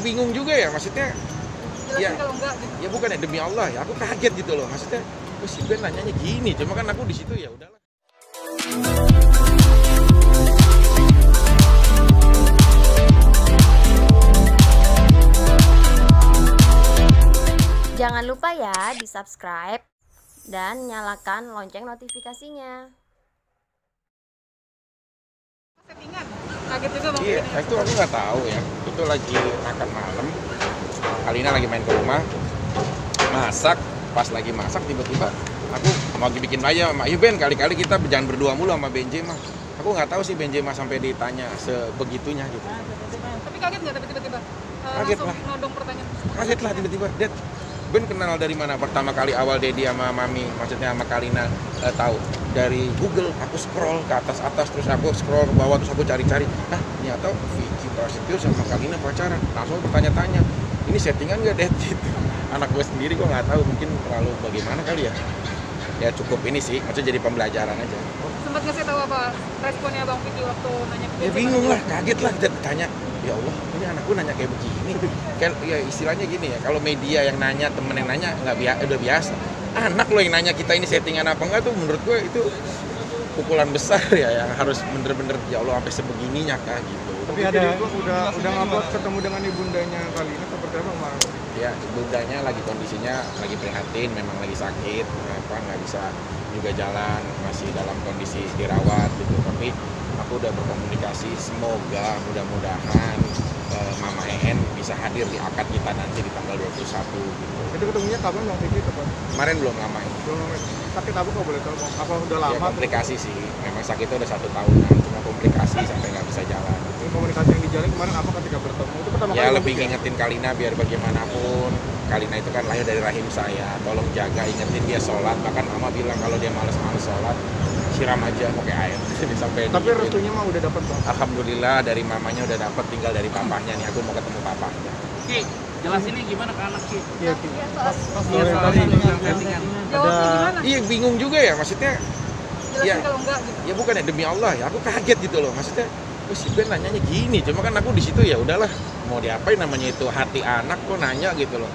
bingung juga ya, maksudnya ya, ya bukan ya, demi Allah ya, aku kaget gitu loh, maksudnya oh, si Ben nanyanya gini, cuma kan aku di situ ya udahlah. Jangan lupa ya di subscribe dan nyalakan lonceng notifikasinya. Settingan, kaget juga bang. Iya, itu aku nggak tahu ya. Itu lagi makan malam. Kalina lagi main ke rumah, masak. Pas lagi masak tiba-tiba aku mau bikin aja sama Ben, kali-kali kita jangan berdua mulu sama Benjima. Aku nggak tahu sih Benjima sampai ditanya sebegitunya gitu. Tapi kaget nggak tiba-tiba? Kaget lah. Nodong pertanyaan. Kaget lah tiba-tiba. Dad, Ben kenal dari mana? Pertama kali awal Dedi sama Mami, maksudnya sama Kalina tahu dari Google. Aku scroll ke atas-atas, terus aku scroll ke bawah, terus aku cari-cari. Nah, ternyata Vicky Prasetyo sama Kalina pacaran. Langsung bertanya-tanya, ini settingan nggak Dad? Gitu. Anak gue sendiri gue nggak tahu, mungkin terlalu bagaimana kali ya. Ya cukup ini sih, maksudnya jadi pembelajaran aja. Sempat ngasih tahu apa responnya Bang Vicky waktu nanya? Ya bingung lah, kaget lah, tanya. Ya Allah, ini anakku nanya kayak begini. Kan ya istilahnya gini ya, kalau media yang nanya, temen yang nanya nggak udah biasa. Anak lo yang nanya kita ini settingan apa enggak tuh, menurut gue itu pukulan besar ya, yang harus bener-bener ya Allah sampai sebegininya kah gitu. Tapi ada udah ngupload ketemu dengan ibundanya kali ini seperti apa kemarin? Ya, ibundanya lagi kondisinya lagi prihatin, memang lagi sakit, apa nggak bisa juga jalan, masih dalam kondisi dirawat gitu. Tapi aku udah berkomunikasi, semoga mudah-mudahan Mama En bisa hadir di akad kita nanti di tanggal 21 gitu. Jadi ketemunya kapan Bang Vicky? Kemarin belum lama ya. Sakit apa kok boleh tahu? Apa udah lama? Ya, komplikasi sih, memang sakitnya udah 1 tahunan, cuma komplikasi sampai nggak bisa jalan. Ini komunikasi yang dijalin kemarin apa ketika bertemu? Itu pertama kali ya lebih ngingetin Kalina biar bagaimanapun. Kalina itu kan lahir dari rahim saya, tolong jaga, ingetin dia sholat. Bahkan Mama bilang kalau dia males sholat, siram aja pakai air sampai. Tapi restunya mah udah dapat Bang. Alhamdulillah dari mamanya udah dapat, tinggal dari papahnya nih, aku mau ketemu papahnya. Ki, jelasin nih gimana ke anak Ki? Iya, Ki. Iya, bingung juga ya, maksudnya. Jelasin ya, kalau enggak gitu. Ya bukan ya, demi Allah ya, aku kaget gitu loh, maksudnya. Oh, si Ben nanyanya gini, cuma kan aku di situ ya udahlah, mau diapain namanya itu hati anak kok nanya gitu loh.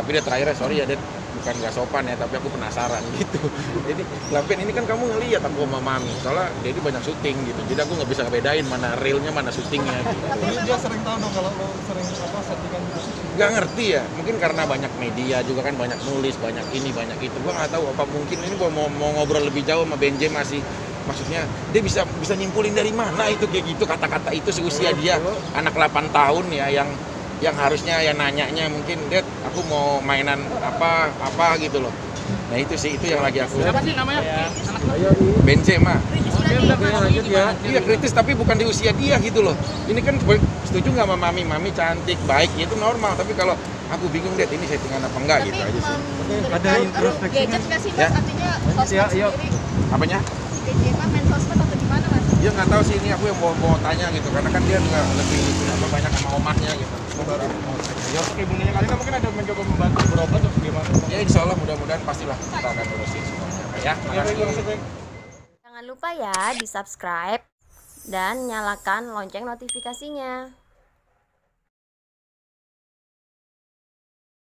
Tapi dia terakhirnya sorry ya Dad, bukan nggak sopan ya, tapi aku penasaran gitu. Jadi lapen ini kan kamu ngeliat aku sama Mami, soalnya Dedi banyak syuting gitu, jadi aku nggak bisa ngebedain mana realnya mana syutingnya gitu. Jadi dia sering tahu dong kalau lo sering apa settingan gitu? Nggak ngerti ya, mungkin karena banyak media juga kan, banyak nulis, banyak ini, banyak itu. Gua nggak tahu apa mungkin ini gua mau ngobrol lebih jauh sama Benji masih. Maksudnya dia bisa nyimpulin dari mana itu kayak gitu kata-kata itu seusia dia anak 8 tahun ya, yang harusnya ya nanyanya mungkin Dad aku mau mainan apa gitu loh. Nah itu sih, itu yang lagi aku. Siapa sih namanya? Benzema. Iya kritis tapi bukan di usia dia gitu loh. Ini kan setuju nggak sama Mami cantik baik itu normal, tapi kalau aku bingung Dad ini settingan apa enggak gitu aja sih. Ada introspeksi nggak sih Mas, artinya sosmed sendiri? Apanya? Benjima main sosmed atau gimana Mas? Iya nggak tahu sih, ini aku yang mau tanya gitu, karena kan dia nggak lebih banyak sama omahnya gitu. Ya oke, bundanya kali ini mungkin ada mencoba membantu berobat atau gimana? Ya insya Allah mudah-mudahan pastilah kita akan terusin semuanya ya. Jangan lupa ya di subscribe dan nyalakan lonceng notifikasinya.